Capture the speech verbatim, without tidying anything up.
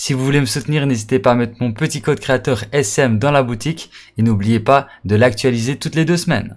Si vous voulez me soutenir, n'hésitez pas à mettre mon petit code créateur S M dans la boutique et n'oubliez pas de l'actualiser toutes les deux semaines.